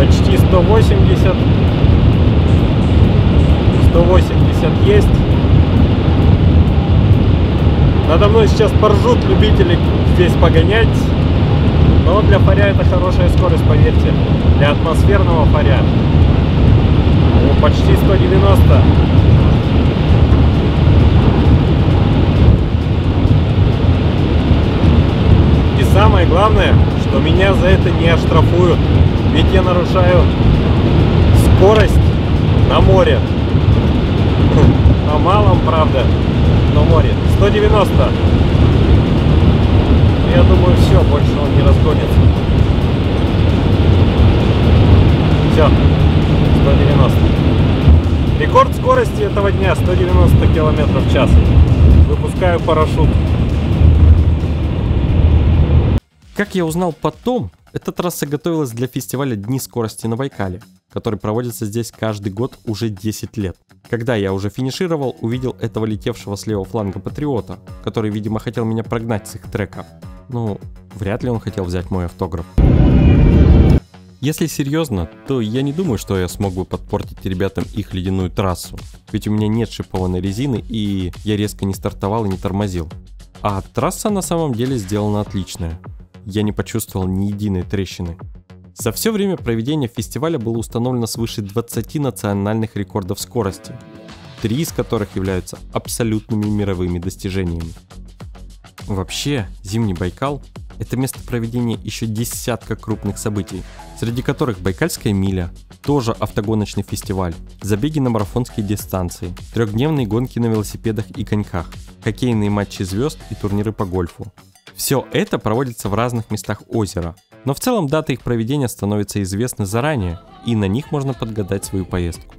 Почти 180. 180 есть. Надо мной сейчас поржут любители здесь погонять. Но для фаря это хорошая скорость, поверьте. Для атмосферного фаря. О, почти 190. Самое главное, что меня за это не оштрафуют, ведь я нарушаю скорость на море. На малом, правда, но море. 190. Я думаю, все, больше он не разгонится. Все, 190. Рекорд скорости этого дня 190 км в час. Выпускаю парашют. Как я узнал потом, эта трасса готовилась для фестиваля «Дни скорости на Байкале», который проводится здесь каждый год уже 10 лет. Когда я уже финишировал, увидел этого летевшего с левого фланга патриота, который, видимо, хотел меня прогнать с их трека. Ну, вряд ли он хотел взять мой автограф. Если серьезно, то я не думаю, что я смог бы подпортить ребятам их ледяную трассу, ведь у меня нет шипованной резины и я резко не стартовал и не тормозил. А трасса на самом деле сделана отличная. Я не почувствовал ни единой трещины. За все время проведения фестиваля было установлено свыше 20 национальных рекордов скорости, 3 из которых являются абсолютными мировыми достижениями. Вообще, Зимний Байкал – это место проведения еще десятка крупных событий, среди которых Байкальская миля, тоже автогоночный фестиваль, забеги на марафонские дистанции, трехдневные гонки на велосипедах и коньках, хоккейные матчи звезд и турниры по гольфу. Все это проводится в разных местах озера, но в целом даты их проведения становятся известны заранее, и на них можно подгадать свою поездку.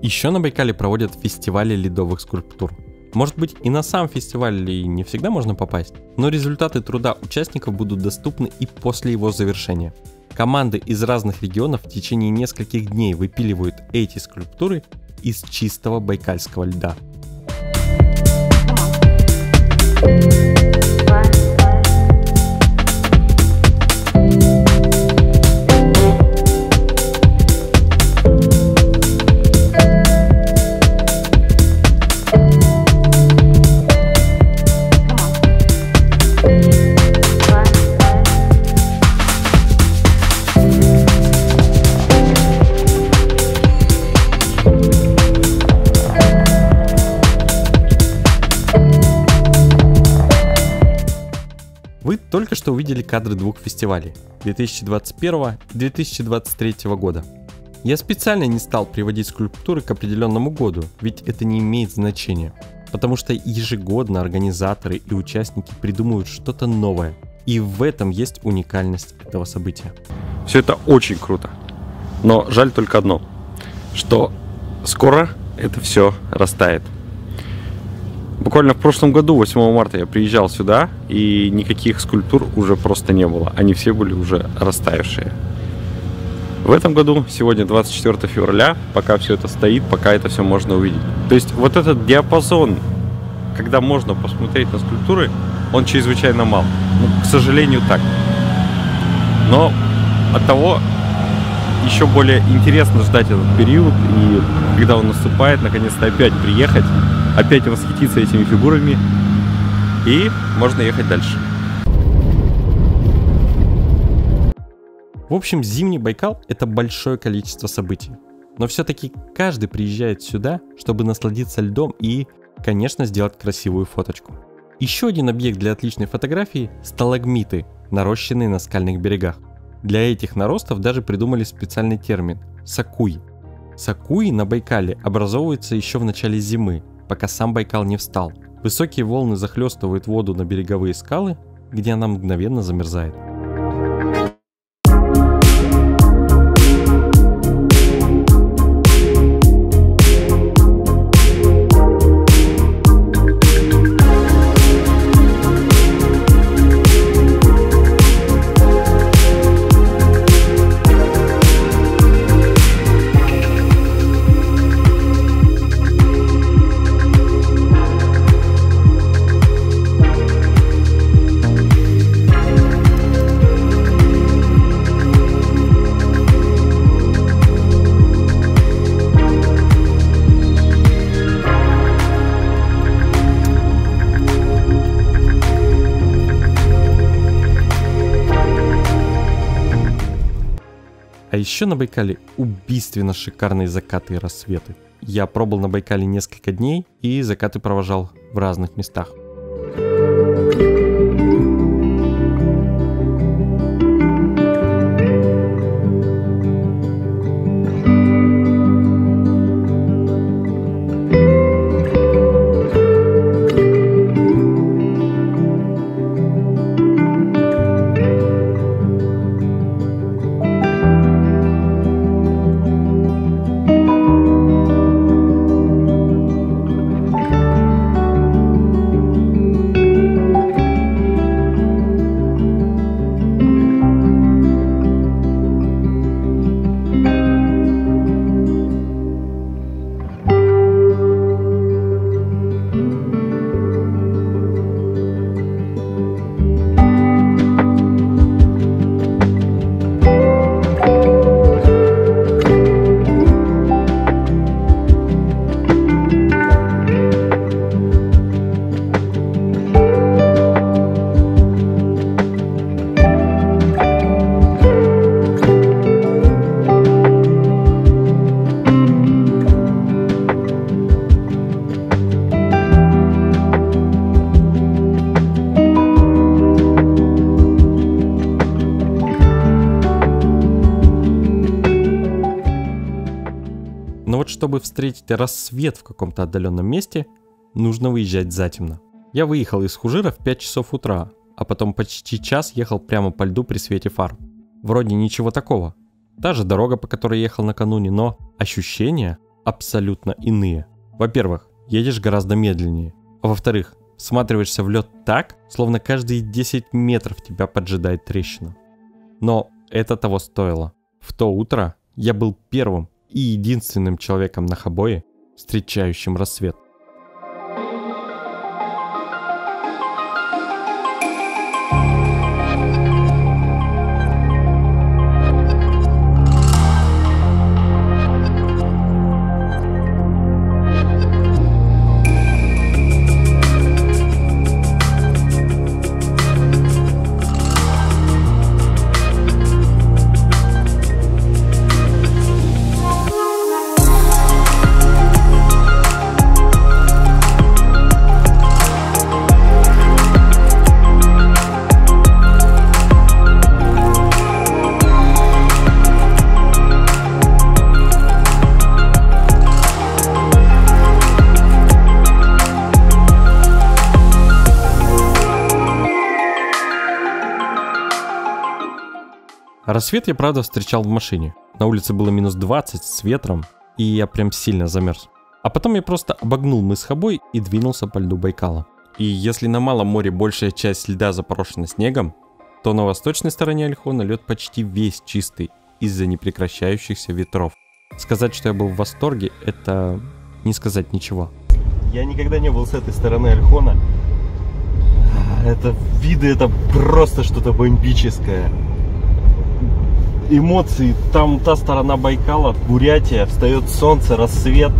Еще на Байкале проводят фестивали ледовых скульптур. Может быть, и на сам фестиваль и не всегда можно попасть, но результаты труда участников будут доступны и после его завершения. Команды из разных регионов в течение нескольких дней выпиливают эти скульптуры из чистого байкальского льда. Только что увидели кадры двух фестивалей 2021 и 2023 года. Я специально не стал приводить скульптуры к определенному году, ведь это не имеет значения, потому что ежегодно организаторы и участники придумывают что-то новое, и в этом есть уникальность этого события. Все это очень круто, но жаль только одно, что скоро это все растает. Буквально в прошлом году, 8 марта, я приезжал сюда, и никаких скульптур уже просто не было. Они все были уже растаявшие. В этом году, сегодня 24 февраля, пока все это стоит, пока это все можно увидеть. То есть вот этот диапазон, когда можно посмотреть на скульптуры, он чрезвычайно мал. Ну, к сожалению, так. Но оттого еще более интересно ждать этот период, и когда он наступает, наконец-то опять приехать, опять восхититься этими фигурами, и можно ехать дальше. В общем, Зимний Байкал – это большое количество событий. Но все-таки каждый приезжает сюда, чтобы насладиться льдом и, конечно, сделать красивую фоточку. Еще один объект для отличной фотографии – сталагмиты, нарощенные на скальных берегах. Для этих наростов даже придумали специальный термин – сакуй. Сакуи на Байкале образовываются еще в начале зимы, пока сам Байкал не встал. Высокие волны захлестывают воду на береговые скалы, где она мгновенно замерзает. А еще на Байкале убийственно шикарные закаты и рассветы. Я пробыл на Байкале несколько дней и закаты провожал в разных местах. Чтобы встретить рассвет в каком-то отдаленном месте, нужно выезжать затемно. Я выехал из Хужира в 5 часов утра, а потом почти час ехал прямо по льду при свете фар. Вроде ничего такого. Та же дорога, по которой ехал накануне, но ощущения абсолютно иные. Во-первых, едешь гораздо медленнее. А во-вторых, всматриваешься в лед так, словно каждые 10 метров тебя поджидает трещина. Но это того стоило. В то утро я был первым и единственным человеком на Хобое, встречающим рассвет. Рассвет я, правда, встречал в машине. На улице было минус 20 с ветром, и я прям сильно замерз. А потом я просто обогнул мыс Хобой и двинулся по льду Байкала. И если на Малом море большая часть льда запорошена снегом, то на восточной стороне Ольхона лед почти весь чистый из-за непрекращающихся ветров. Сказать, что я был в восторге, это не сказать ничего. Я никогда не был с этой стороны Ольхона. Это виды, это просто что-то бомбическое. Эмоции, там та сторона Байкала, Бурятия, встает солнце, рассвет,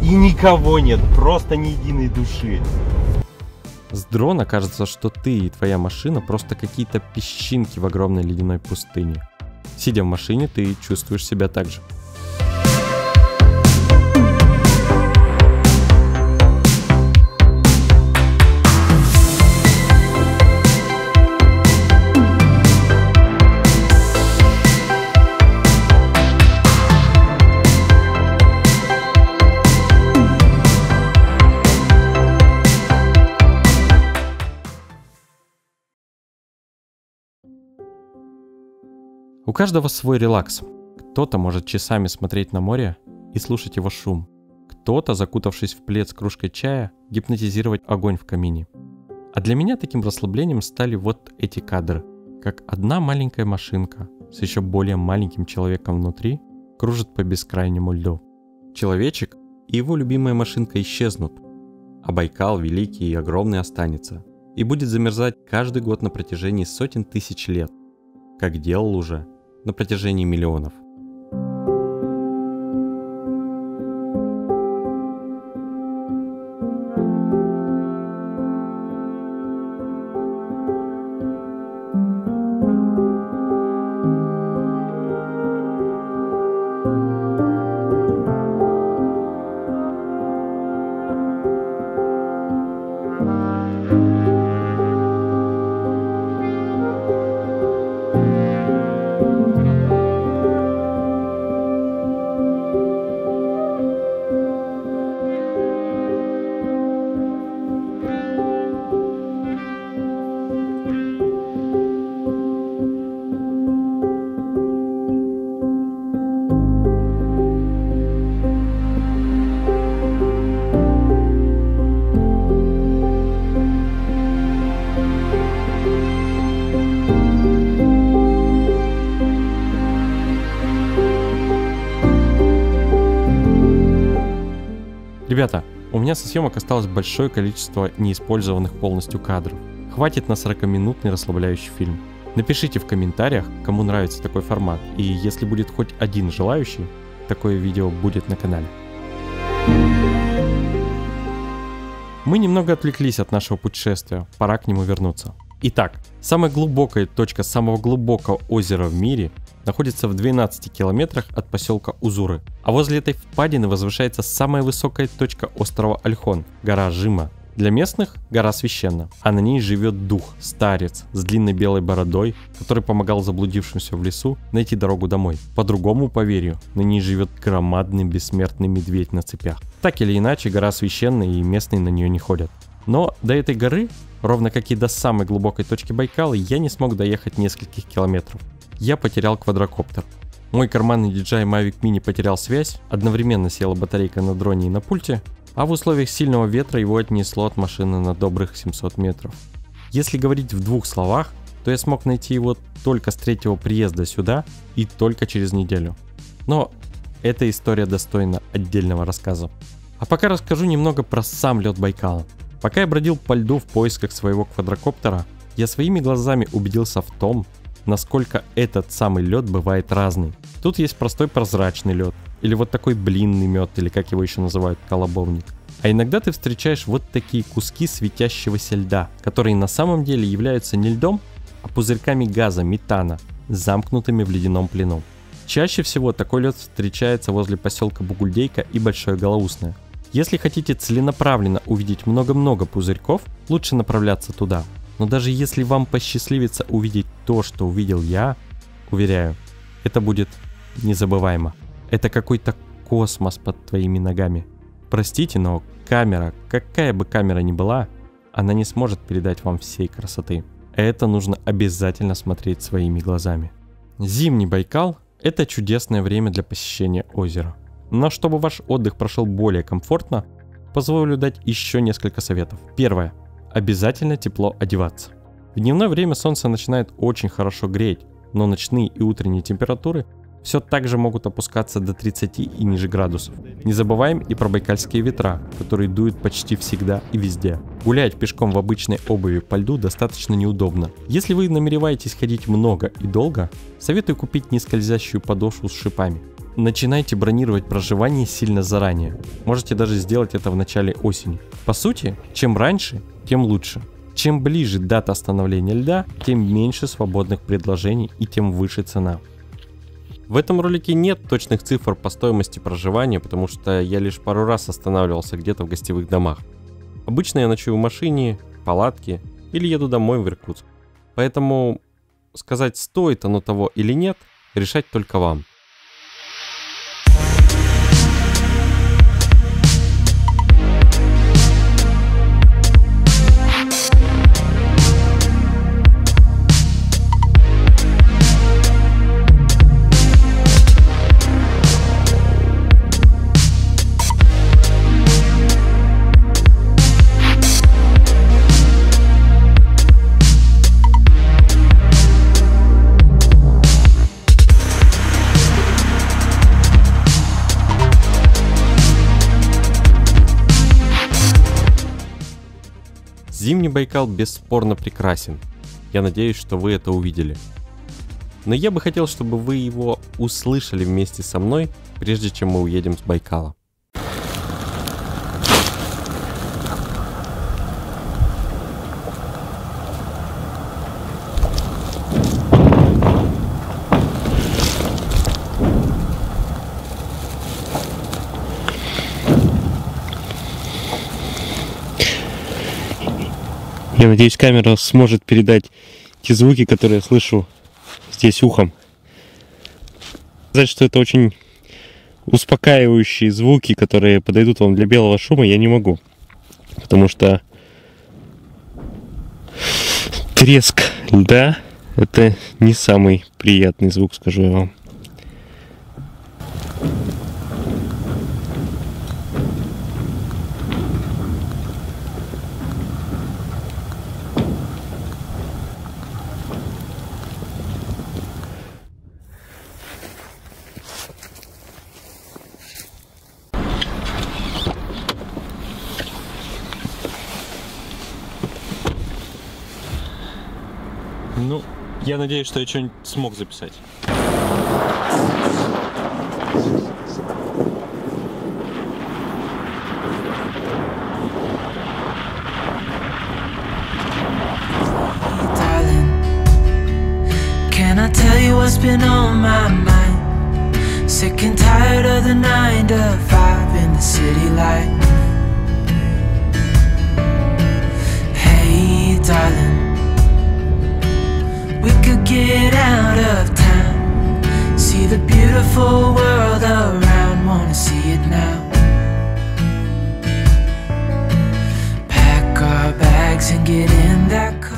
и никого нет, просто ни единой души. С дрона кажется, что ты и твоя машина просто какие-то песчинки в огромной ледяной пустыне. Сидя в машине, ты чувствуешь себя так же. У каждого свой релакс. Кто-то может часами смотреть на море и слушать его шум. Кто-то, закутавшись в плед с кружкой чая, гипнотизировать огонь в камине. А для меня таким расслаблением стали вот эти кадры. Как одна маленькая машинка с еще более маленьким человеком внутри кружит по бескрайнему льду. Человечек и его любимая машинка исчезнут, а Байкал великий и огромный останется и будет замерзать каждый год на протяжении сотен тысяч лет, как делал уже на протяжении миллионов. Ребята, у меня со съемок осталось большое количество неиспользованных полностью кадров. Хватит на 40-минутный расслабляющий фильм. Напишите в комментариях, кому нравится такой формат, и если будет хоть один желающий, такое видео будет на канале. Мы немного отвлеклись от нашего путешествия, пора к нему вернуться. Итак, самая глубокая точка самого глубокого озера в мире находится в 12 километрах от поселка Узуры, а возле этой впадины возвышается самая высокая точка острова Ольхон, гора Жима. Для местных гора священна, а на ней живет дух, старец с длинной белой бородой, который помогал заблудившимся в лесу найти дорогу домой. По другому поверью, на ней живет громадный бессмертный медведь на цепях. Так или иначе, гора священна, и местные на нее не ходят. Но до этой горы, ровно как и до самой глубокой точки Байкала, я не смог доехать нескольких километров. Я потерял квадрокоптер. Мой карманный DJI Mavic Mini потерял связь, одновременно села батарейка на дроне и на пульте, а в условиях сильного ветра его отнесло от машины на добрых 700 метров. Если говорить в двух словах, то я смог найти его только с третьего приезда сюда и только через неделю. Но эта история достойна отдельного рассказа. А пока расскажу немного про сам лед Байкала. Пока я бродил по льду в поисках своего квадрокоптера, я своими глазами убедился в том, насколько этот самый лед бывает разный. Тут есть простой прозрачный лед, или вот такой блинный мед, или как его еще называют, колобовник. А иногда ты встречаешь вот такие куски светящегося льда, которые на самом деле являются не льдом, а пузырьками газа, метана, замкнутыми в ледяном плену. Чаще всего такой лед встречается возле поселка Бугульдейка и Большое Голоусное. Если хотите целенаправленно увидеть много-много пузырьков, лучше направляться туда. Но даже если вам посчастливится увидеть то, что увидел я, уверяю, это будет незабываемо. Это какой-то космос под твоими ногами. Простите, но камера, какая бы камера ни была, она не сможет передать вам всей красоты. Это нужно обязательно смотреть своими глазами. Зимний Байкал – это чудесное время для посещения озера. Но чтобы ваш отдых прошел более комфортно, позволю дать еще несколько советов. Первое. Обязательно тепло одеваться. В дневное время солнце начинает очень хорошо греть, но ночные и утренние температуры все так же могут опускаться до 30 и ниже градусов. Не забываем и про байкальские ветра, которые дуют почти всегда и везде. Гулять пешком в обычной обуви по льду достаточно неудобно. Если вы намереваетесь ходить много и долго, советую купить нескользящую подошву с шипами. Начинайте бронировать проживание сильно заранее. Можете даже сделать это в начале осени. По сути, чем раньше, тем лучше. Чем ближе дата становления льда, тем меньше свободных предложений и тем выше цена. В этом ролике нет точных цифр по стоимости проживания, потому что я лишь пару раз останавливался где-то в гостевых домах. Обычно я ночую в машине, палатке или еду домой в Иркутск. Поэтому сказать, стоит оно того или нет, решать только вам. Зимний Байкал бесспорно прекрасен. Я надеюсь, что вы это увидели. Но я бы хотел, чтобы вы его услышали вместе со мной, прежде чем мы уедем с Байкала. Я надеюсь, камера сможет передать те звуки, которые я слышу здесь ухом. Сказать, что это очень успокаивающие звуки, которые подойдут вам для белого шума, я не могу. Потому что треск льда — это не самый приятный звук, скажу я вам. Я надеюсь, что я что-нибудь смог записать. What's been on my mind? Sick and tired of the 9 to 5 in the city life. Hey, darling, we could get out of town, see the beautiful world around. Wanna see it now? Pack our bags and get in that car.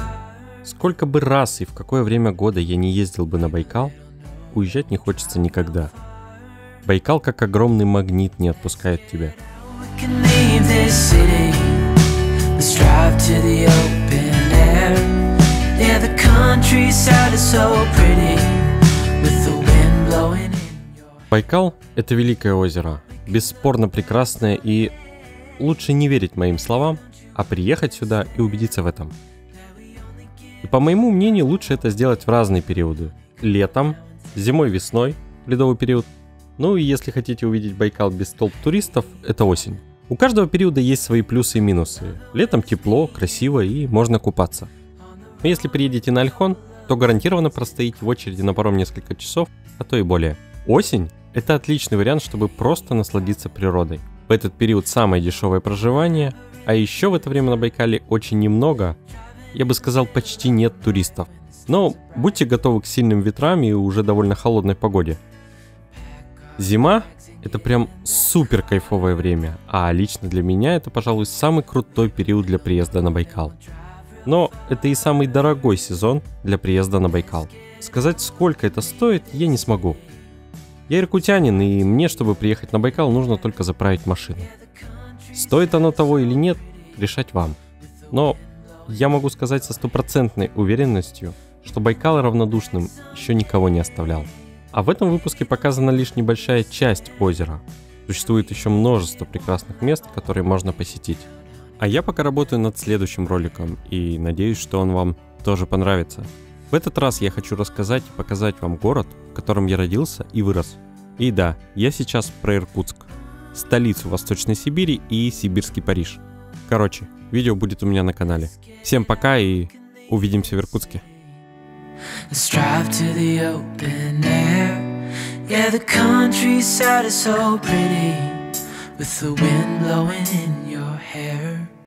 Сколько бы раз и в какое время года я не ездил бы на Байкал, уезжать не хочется никогда. Байкал как огромный магнит не отпускает тебя. Байкал — это великое озеро, бесспорно прекрасное, и лучше не верить моим словам, а приехать сюда и убедиться в этом. И по моему мнению, лучше это сделать в разные периоды. Летом, зимой, весной, ледовый период. Ну и если хотите увидеть Байкал без толп туристов, это осень. У каждого периода есть свои плюсы и минусы. Летом тепло, красиво и можно купаться. Но если приедете на Ольхон, то гарантированно простоите в очереди на паром несколько часов, а то и более. Осень – это отличный вариант, чтобы просто насладиться природой. В этот период самое дешевое проживание, а еще в это время на Байкале очень немного, я бы сказал, почти нет туристов. Но будьте готовы к сильным ветрам и уже довольно холодной погоде. Зима – это прям супер кайфовое время, а лично для меня это, пожалуй, самый крутой период для приезда на Байкал. Но это и самый дорогой сезон для приезда на Байкал. Сказать, сколько это стоит, я не смогу. Я иркутянин, и мне, чтобы приехать на Байкал, нужно только заправить машину. Стоит оно того или нет, решать вам. Но я могу сказать со стопроцентной уверенностью, что Байкал равнодушным еще никого не оставлял. А в этом выпуске показана лишь небольшая часть озера. Существует еще множество прекрасных мест, которые можно посетить. А я пока работаю над следующим роликом и надеюсь, что он вам тоже понравится. В этот раз я хочу рассказать и показать вам город, в котором я родился и вырос. И да, я сейчас про Иркутск, столицу Восточной Сибири и Сибирский Париж. Короче, видео будет у меня на канале. Всем пока и увидимся в Иркутске.